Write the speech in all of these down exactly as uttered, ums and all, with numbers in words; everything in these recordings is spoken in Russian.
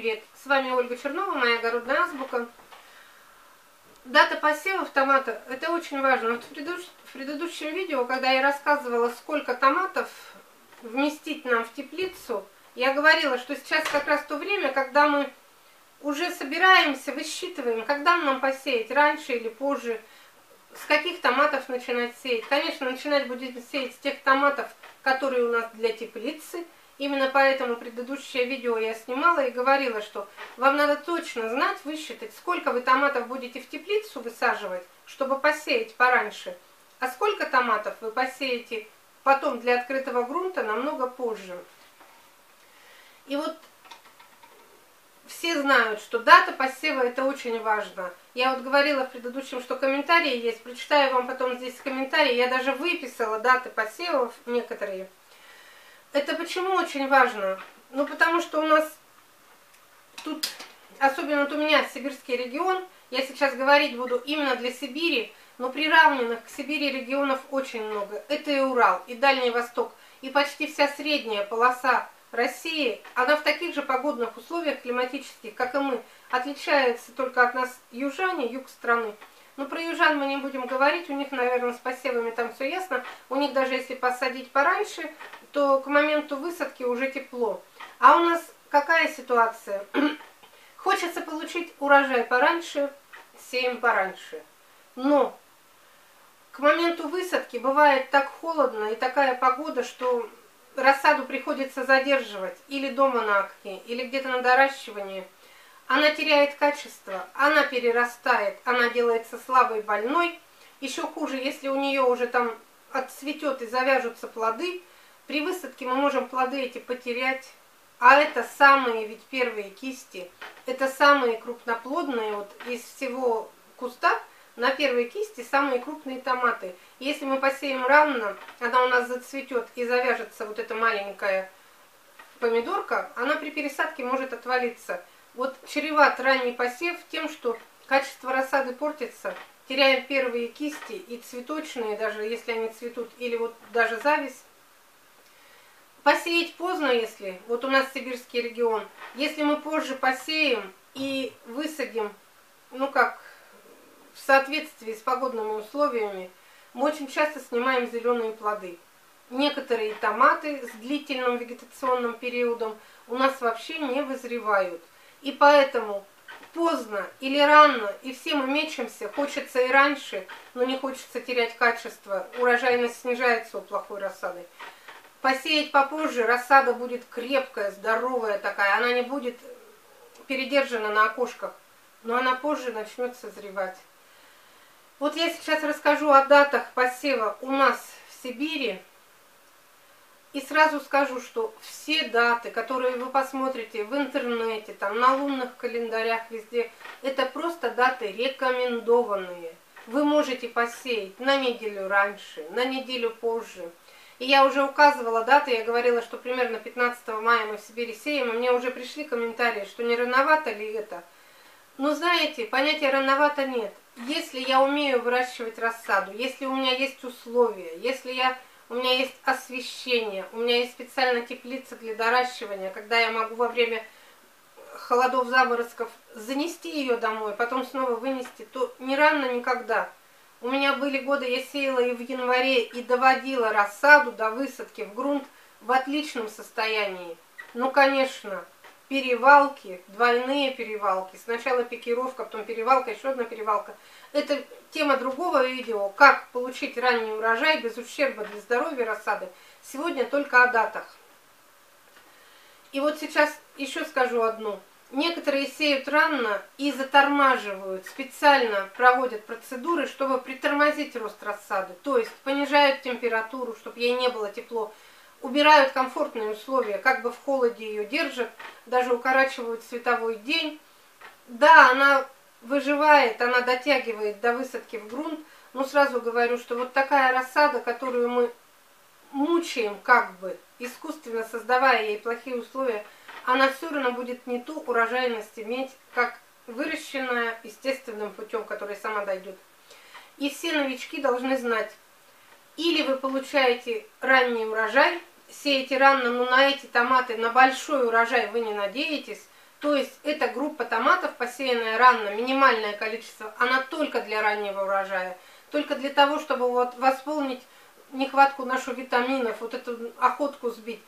привет! С вами Ольга Чернова, моя огородная азбука. Дата посевов томата – это очень важно. Вот в, предыдущ... в предыдущем видео, когда я рассказывала, сколько томатов вместить нам в теплицу, я говорила, что сейчас как раз то время, когда мы уже собираемся, высчитываем, когда нам посеять, раньше или позже, с каких томатов начинать сеять. Конечно, начинать будем сеять с тех томатов, которые у нас для теплицы. Именно поэтому предыдущее видео я снимала и говорила, что вам надо точно знать, высчитать, сколько вы томатов будете в теплицу высаживать, чтобы посеять пораньше, а сколько томатов вы посеете потом для открытого грунта намного позже. И вот все знают, что дата посева – это очень важно. Я вот говорила в предыдущем, что комментарии есть, прочитаю вам потом здесь комментарии, я даже выписала даты посевов некоторые. Это почему очень важно? Ну, потому что у нас тут, особенно вот у меня сибирский регион, я сейчас говорить буду именно для Сибири, но приравненных к Сибири регионов очень много. Это и Урал, и Дальний Восток, и почти вся средняя полоса России, она в таких же погодных условиях климатических, как и мы, отличается только от нас южане, юг страны. Но про южан мы не будем говорить, у них, наверное, с посевами там все ясно. У них даже если посадить пораньше, то к моменту высадки уже тепло. А у нас какая ситуация? Хочется получить урожай пораньше, сеем пораньше. Но к моменту высадки бывает так холодно и такая погода, что рассаду приходится задерживать или дома на окне, или где-то на доращивании. Она теряет качество, она перерастает, она делается слабой, больной. Еще хуже, если у нее уже там отцветет и завяжутся плоды. При высадке мы можем плоды эти потерять. А это самые ведь первые кисти, это самые крупноплодные. Вот из всего куста на первой кисти самые крупные томаты. Если мы посеем рано, она у нас зацветет и завяжется вот эта маленькая помидорка, она при пересадке может отвалиться. Вот чреват ранний посев тем, что качество рассады портится, теряем первые кисти и цветочные, даже если они цветут, или вот даже завязь. Посеять поздно, если, вот у нас сибирский регион, если мы позже посеем и высадим, ну как, в соответствии с погодными условиями, мы очень часто снимаем зеленые плоды. Некоторые томаты с длительным вегетационным периодом у нас вообще не вызревают. И поэтому поздно или рано, и все мы мечемся, хочется и раньше, но не хочется терять качество, урожайность снижается у плохой рассады. Посеять попозже, рассада будет крепкая, здоровая такая, она не будет передержана на окошках, но она позже начнет созревать. Вот я сейчас расскажу о датах посева у нас в Сибири. И сразу скажу, что все даты, которые вы посмотрите в интернете, там на лунных календарях, везде, это просто даты рекомендованные. Вы можете посеять на неделю раньше, на неделю позже. И я уже указывала даты, я говорила, что примерно пятнадцатого мая мы в Сибири сеем, и мне уже пришли комментарии, что не рановато ли это. Но знаете, понятия рановато нет. Если я умею выращивать рассаду, если у меня есть условия, если я... У меня есть освещение, у меня есть специальная теплица для доращивания, когда я могу во время холодов, заморозков занести ее домой, потом снова вынести, то не рано никогда. У меня были годы, я сеяла и в январе, и доводила рассаду до высадки в грунт в отличном состоянии. Ну, конечно, перевалки, двойные перевалки, сначала пикировка, потом перевалка, еще одна перевалка. Это тема другого видео, как получить ранний урожай без ущерба для здоровья рассады. Сегодня только о датах. И вот сейчас еще скажу одну. Некоторые сеют рано и затормаживают, специально проводят процедуры, чтобы притормозить рост рассады. То есть понижают температуру, чтобы ей не было тепло. Убирают комфортные условия, как бы в холоде ее держат, даже укорачивают световой день. Да, она... выживает, она дотягивает до высадки в грунт, но сразу говорю, что вот такая рассада, которую мы мучаем как бы, искусственно создавая ей плохие условия, она все равно будет не ту урожайность иметь, как выращенная естественным путем, который сама дойдет. И все новички должны знать, или вы получаете ранний урожай, сеете рано, но на эти томаты, на большой урожай вы не надеетесь, То есть эта группа томатов, посеянная рано, минимальное количество, она только для раннего урожая. Только для того, чтобы вот восполнить нехватку нашу витаминов, вот эту охотку сбить.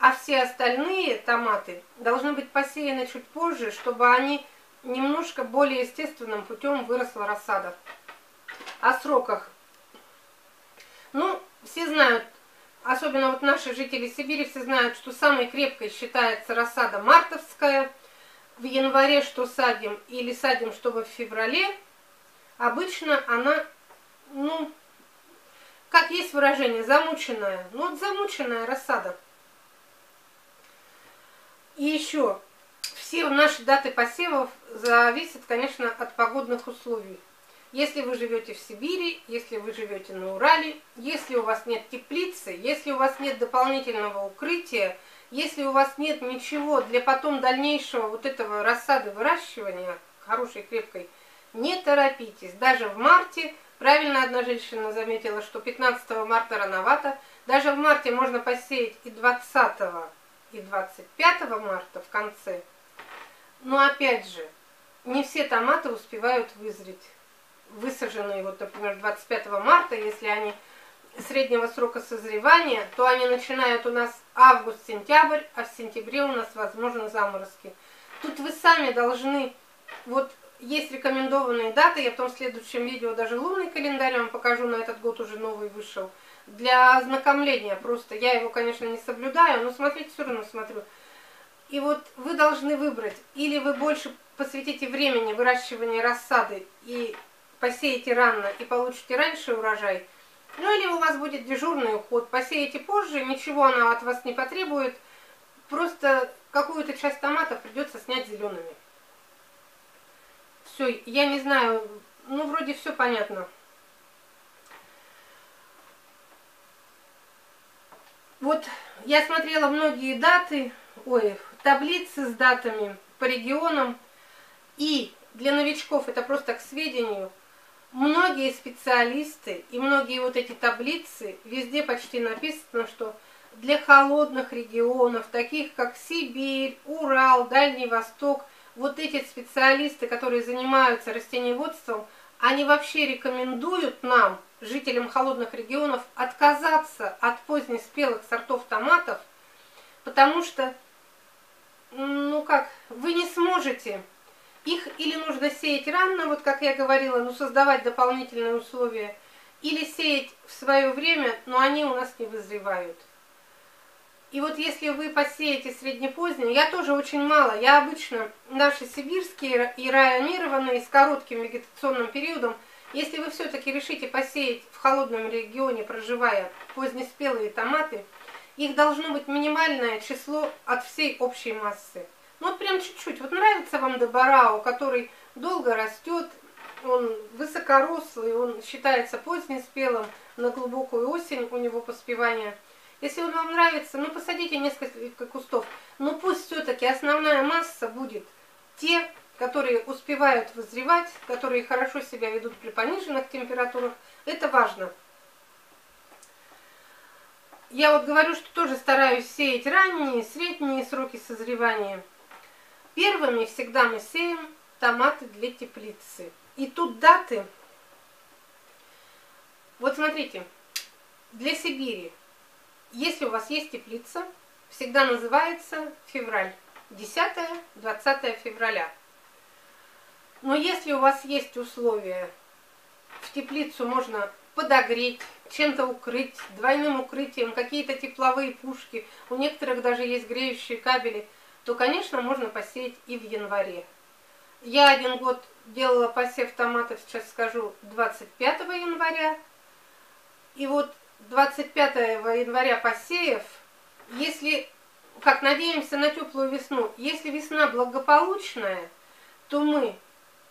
А все остальные томаты должны быть посеяны чуть позже, чтобы они немножко более естественным путем выросла рассада. О сроках. Ну, все знают, особенно вот наши жители Сибири, все знают, что самой крепкой считается рассада мартовская. В январе что садим или садим, чтобы в феврале, обычно она, ну, как есть выражение, замученная. Ну, вот замученная рассада. И еще, все наши даты посевов зависят, конечно, от погодных условий. Если вы живете в Сибири, если вы живете на Урале, если у вас нет теплицы, если у вас нет дополнительного укрытия, если у вас нет ничего для потом дальнейшего вот этого рассады выращивания, хорошей, крепкой, не торопитесь. Даже в марте, правильно одна женщина заметила, что пятнадцатого марта рановато, даже в марте можно посеять и двадцатого и двадцать пятого марта в конце. Но опять же, не все томаты успевают вызреть. Высаженные, вот, например, двадцать пятого марта, если они среднего срока созревания, то они начинают у нас август-сентябрь, а в сентябре у нас возможны заморозки. Тут вы сами должны, вот есть рекомендованные даты, я в том следующем видео даже лунный календарь вам покажу, на этот год уже новый вышел, для ознакомления просто. Я его, конечно, не соблюдаю, но смотрите, все равно смотрю. И вот вы должны выбрать, или вы больше посвятите времени выращиванию рассады и посеете рано и получите раньше урожай, ну или у вас будет дежурный уход, посеете позже, ничего она от вас не потребует, просто какую-то часть томатов придется снять зелеными. Все, я не знаю, ну вроде все понятно. Вот я смотрела многие даты, ой, таблицы с датами по регионам, и для новичков это просто к сведению. Многие специалисты и многие вот эти таблицы, везде почти написано, что для холодных регионов, таких как Сибирь, Урал, Дальний Восток, вот эти специалисты, которые занимаются растениеводством, они вообще рекомендуют нам, жителям холодных регионов, отказаться от позднеспелых сортов томатов, потому что, ну как, вы не сможете... Их или нужно сеять рано, вот как я говорила, но создавать дополнительные условия, или сеять в свое время, но они у нас не вызревают. И вот если вы посеете среднепоздние, я тоже очень мало, я обычно наши сибирские и районированные с коротким вегетационным периодом, если вы все-таки решите посеять в холодном регионе, проживая, позднеспелые томаты, их должно быть минимальное число от всей общей массы. Ну вот прям чуть-чуть. Вот нравится вам де Барао, который долго растет, он высокорослый, он считается позднеспелым, на глубокую осень у него поспевание. Если он вам нравится, ну посадите несколько кустов. Но пусть все-таки основная масса будет те, которые успевают вызревать, которые хорошо себя ведут при пониженных температурах. Это важно. Я вот говорю, что тоже стараюсь сеять ранние, средние сроки созревания. Первыми всегда мы сеем томаты для теплицы. И тут даты. Вот смотрите, для Сибири, если у вас есть теплица, всегда называется февраль. десятое-двадцатое февраля. Но если у вас есть условия, в теплицу можно подогреть, чем-то укрыть, двойным укрытием, какие-то тепловые пушки, у некоторых даже есть греющие кабели, то, конечно, можно посеять и в январе. Я один год делала посев томатов, сейчас скажу, двадцать пятого января. И вот двадцать пятого января посеяв, если, как надеемся на теплую весну, если весна благополучная, то мы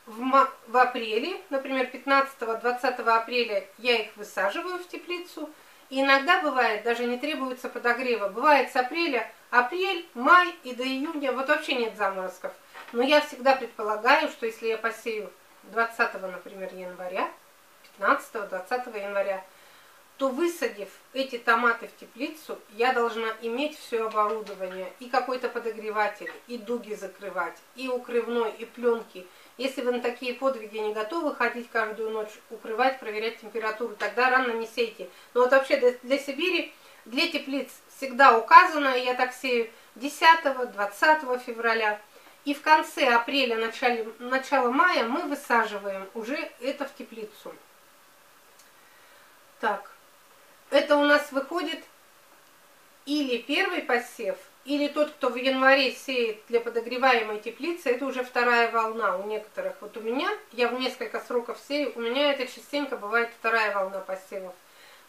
в, в апреле, например, пятнадцатого-двадцатого апреля я их высаживаю в теплицу. И иногда бывает, даже не требуется подогрева, бывает с апреля, апрель, май и до июня вот вообще нет заморозков. Но я всегда предполагаю, что если я посею двадцатого, например, января, пятнадцатого-двадцатого января, то, высадив эти томаты в теплицу, я должна иметь все оборудование, и какой-то подогреватель, и дуги закрывать, и укрывной, и пленки. Если вы на такие подвиги не готовы ходить каждую ночь, укрывать, проверять температуру, тогда рано не сейте. Но вот вообще для, для Сибири, для теплиц всегда указано, я так сею десятого-двадцатого февраля. И в конце апреля, начале, начало мая мы высаживаем уже это в теплицу. Так, это у нас выходит или первый посев, или тот, кто в январе сеет для подогреваемой теплицы, это уже вторая волна у некоторых. Вот у меня, я в несколько сроков сею, у меня это частенько бывает вторая волна посевов.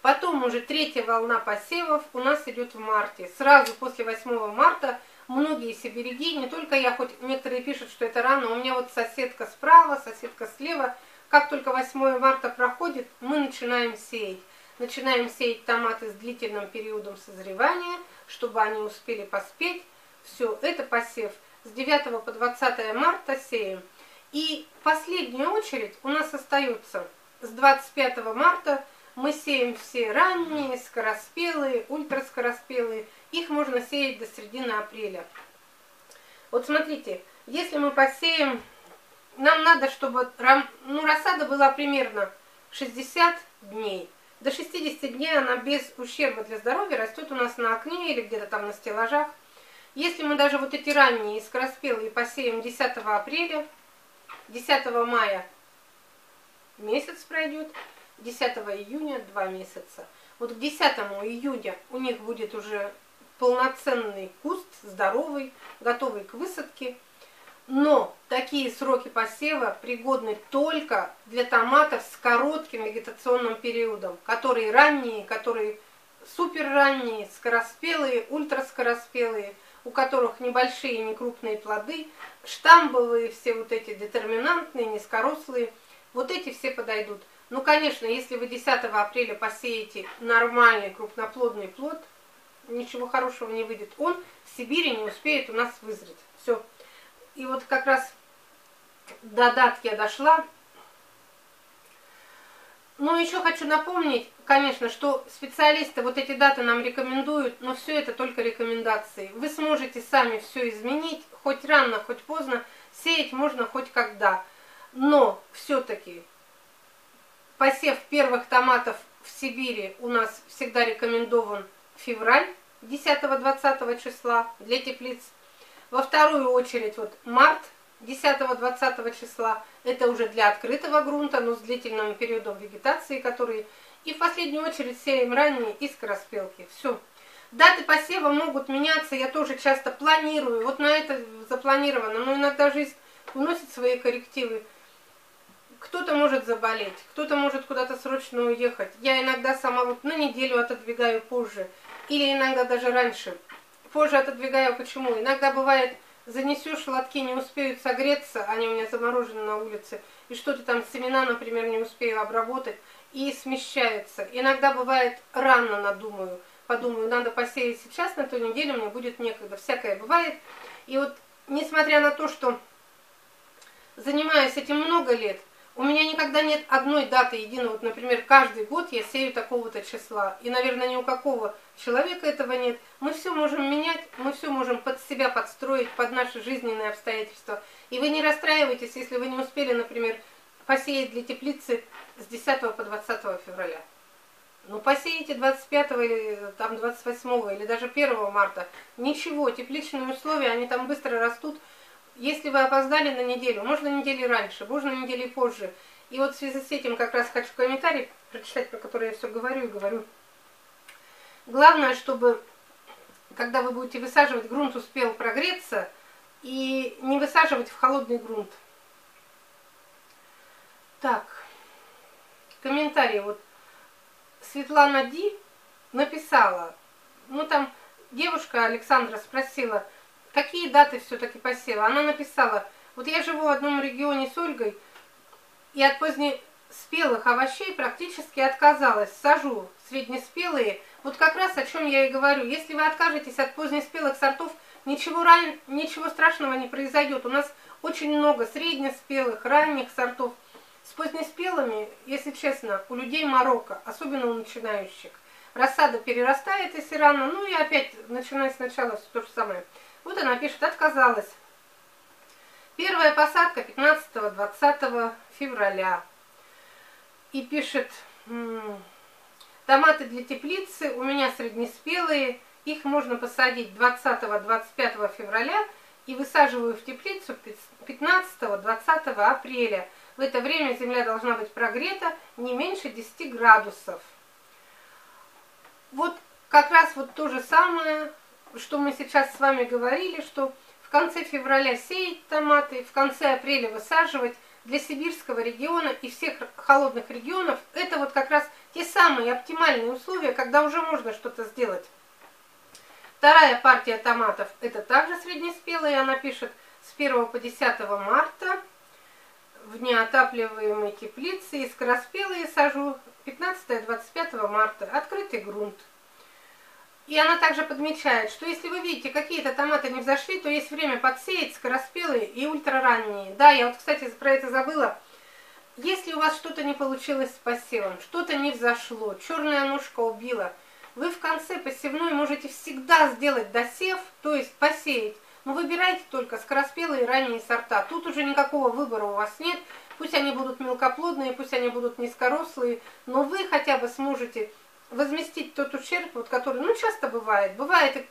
Потом уже третья волна посевов у нас идет в марте. Сразу после восьмого марта многие сибиряки, не только я, хоть некоторые пишут, что это рано, у меня вот соседка справа, соседка слева, как только восьмое марта проходит, мы начинаем сеять. Начинаем сеять томаты с длительным периодом созревания, чтобы они успели поспеть. Все, это посев. С девятого по двадцатое марта сеем. И последняя очередь у нас остается с двадцать пятого марта. Мы сеем все ранние, скороспелые, ультраскороспелые. Их можно сеять до середины апреля. Вот смотрите, если мы посеем, нам надо, чтобы ну, рассада была примерно шестьдесят дней. До шестидесяти дней она без ущерба для здоровья растет у нас на окне или где-то там на стеллажах. Если мы даже вот эти ранние и скороспелые посеем десятого апреля, десятого мая месяц пройдет, десятого июня два месяца. Вот к десятому июня у них будет уже полноценный куст, здоровый, готовый к высадке. Но такие сроки посева пригодны только для томатов с коротким вегетационным периодом, которые ранние, которые супер ранние, скороспелые, ультраскороспелые, у которых небольшие, некрупные плоды, штамбовые, все вот эти детерминантные, низкорослые, вот эти все подойдут. Ну, конечно, если вы десятого апреля посеете нормальный крупноплодный плод, ничего хорошего не выйдет, он в Сибири не успеет у нас вызреть. Все. И вот как раз до дат я дошла. Но еще хочу напомнить, конечно, что специалисты вот эти даты нам рекомендуют, но все это только рекомендации. Вы сможете сами все изменить, хоть рано, хоть поздно, сеять можно хоть когда. Но все-таки посев первых томатов в Сибири у нас всегда рекомендован февраль, десятого-двадцатого числа для теплиц. Во вторую очередь вот март, десятого-двадцатого числа, это уже для открытого грунта, но с длительным периодом вегетации, которые... И в последнюю очередь сеем ранние и скороспелки. Все. Даты посева могут меняться, я тоже часто планирую, вот на это запланировано, но иногда жизнь вносит свои коррективы. Кто-то может заболеть, кто-то может куда-то срочно уехать. Я иногда сама вот на неделю отодвигаю позже, или иногда даже раньше. Позже отодвигаю, почему? Иногда бывает, занесешь лотки, не успеют согреться, они у меня заморожены на улице, и что-то там, семена, например, не успею обработать, и смещается. Иногда бывает, рано надумаю, подумаю, надо посеять сейчас, на ту неделю мне будет некогда, всякое бывает. И вот, несмотря на то, что занимаюсь этим много лет, у меня никогда нет одной даты единой. Вот, например, каждый год я сею такого-то числа. И, наверное, ни у какого человека этого нет. Мы все можем менять, мы все можем под себя подстроить, под наши жизненные обстоятельства. И вы не расстраивайтесь, если вы не успели, например, посеять для теплицы с десятого по двадцатое февраля. Ну, посеете двадцать пятого или там двадцать восьмого или даже первого марта. Ничего, тепличные условия, они там быстро растут. Если вы опоздали на неделю, можно недели раньше, можно недели позже. И вот в связи с этим как раз хочу комментарий прочитать, про который я все говорю и говорю. Главное, чтобы, когда вы будете высаживать, грунт успел прогреться и не высаживать в холодный грунт. Так, комментарий. Вот Светлана Ди написала, ну там девушка Александра спросила, какие даты все-таки посева? Она написала, вот я живу в одном регионе с Ольгой, и от позднеспелых овощей практически отказалась. Сажу среднеспелые. Вот как раз о чем я и говорю. Если вы откажетесь от позднеспелых сортов, ничего, ран... ничего страшного не произойдет. У нас очень много среднеспелых, ранних сортов. С позднеспелыми, если честно, у людей морока, особенно у начинающих. Рассада перерастает, если рано, ну и опять начиная сначала все то же самое. Вот она пишет, отказалась. Первая посадка пятнадцатого-двадцатого февраля. И пишет, томаты для теплицы у меня среднеспелые, их можно посадить двадцатого-двадцать пятого февраля и высаживаю в теплицу пятнадцатого-двадцатого апреля. В это время земля должна быть прогрета не меньше десяти градусов. Вот как раз вот то же самое, что мы сейчас с вами говорили, что в конце февраля сеять томаты, в конце апреля высаживать. Для сибирского региона и всех холодных регионов это вот как раз те самые оптимальные условия, когда уже можно что-то сделать. Вторая партия томатов это также среднеспелые, она пишет с первого по десятое марта в неотапливаемой теплице, и скороспелые сажу пятнадцатого-двадцать пятого марта, открытый грунт. И она также подмечает, что если вы видите, какие-то томаты не взошли, то есть время подсеять скороспелые и ультраранние. Да, я вот, кстати, про это забыла. Если у вас что-то не получилось с посевом, что-то не взошло, черная ножка убила, вы в конце посевной можете всегда сделать досев, то есть посеять. Но выбирайте только скороспелые и ранние сорта. Тут уже никакого выбора у вас нет. Пусть они будут мелкоплодные, пусть они будут низкорослые, но вы хотя бы сможете возместить тот ущерб, вот который, ну, часто бывает. Бывает, и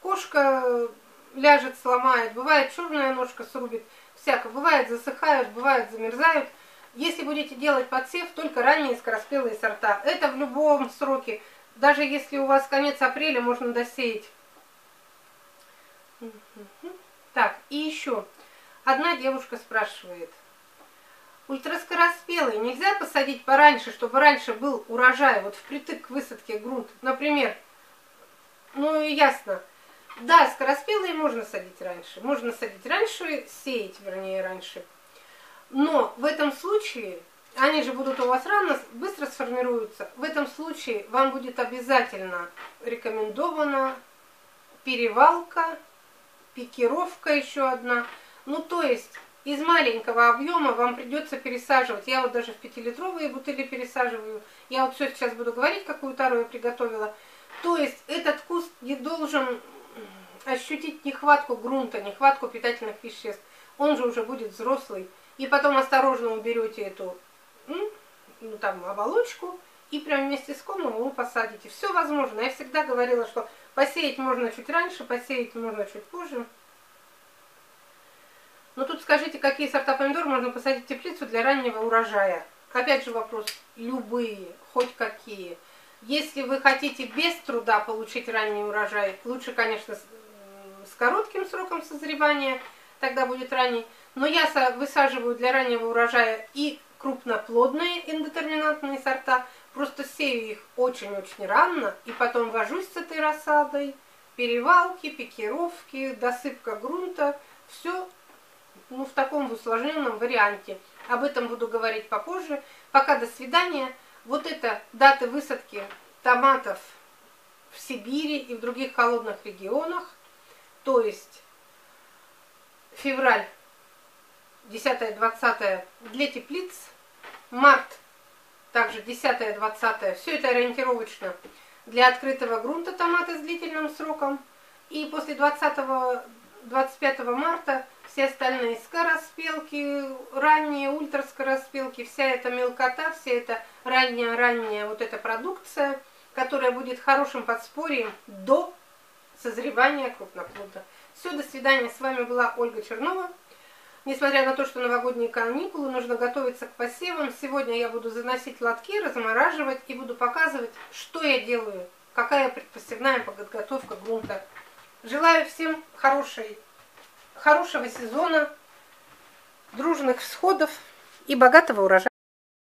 кошка ляжет, сломает, бывает, черная ножка срубит, всяко. Бывает, засыхают, бывает, замерзают. Если будете делать подсев, только ранние скороспелые сорта. Это в любом сроке. Даже если у вас конец апреля, можно досеять. Так, и еще. Одна девушка спрашивает. Ультраскороспелые нельзя посадить пораньше, чтобы раньше был урожай, вот впритык к высадке грунт, например. Ну и ясно. Да, скороспелые можно садить раньше. Можно садить раньше, сеять, вернее, раньше. Но в этом случае, они же будут у вас рано, быстро сформируются. В этом случае вам будет обязательно рекомендована перевалка, пикировка еще одна. Ну то есть... Из маленького объема вам придется пересаживать. Я вот даже в пятилитровые бутыли пересаживаю. Я вот все сейчас буду говорить, какую тару я приготовила. То есть этот куст не должен ощутить нехватку грунта, нехватку питательных веществ. Он же уже будет взрослый. И потом осторожно уберете эту ну, там, оболочку и прям вместе с комом его посадите. Все возможно. Я всегда говорила, что посеять можно чуть раньше, посеять можно чуть позже. Но тут скажите, какие сорта помидор можно посадить в теплицу для раннего урожая? Опять же вопрос, любые, хоть какие. Если вы хотите без труда получить ранний урожай, лучше, конечно, с коротким сроком созревания, тогда будет ранний. Но я высаживаю для раннего урожая и крупноплодные индетерминантные сорта, просто сею их очень-очень рано, и потом вожусь с этой рассадой, перевалки, пикировки, досыпка грунта, все. Ну, в таком усложненном варианте. Об этом буду говорить попозже. Пока до свидания. Вот это даты высадки томатов в Сибири и в других холодных регионах. То есть февраль десятое-двадцатое для теплиц. Март также десятое-двадцатое. Все это ориентировочно для открытого грунта томаты с длительным сроком. И после двадцатого-двадцать пятого марта все остальные скороспелки, ранние, ультраскороспелки, вся эта мелкота, вся эта ранняя-ранняя вот эта продукция, которая будет хорошим подспорьем до созревания крупноплода. Все, до свидания. С вами была Ольга Чернова. Несмотря на то, что новогодние каникулы, нужно готовиться к посевам. Сегодня я буду заносить лотки, размораживать и буду показывать, что я делаю, какая предпосевная подготовка грунта. Желаю всем хорошей Хорошего сезона, дружных всходов и богатого урожая.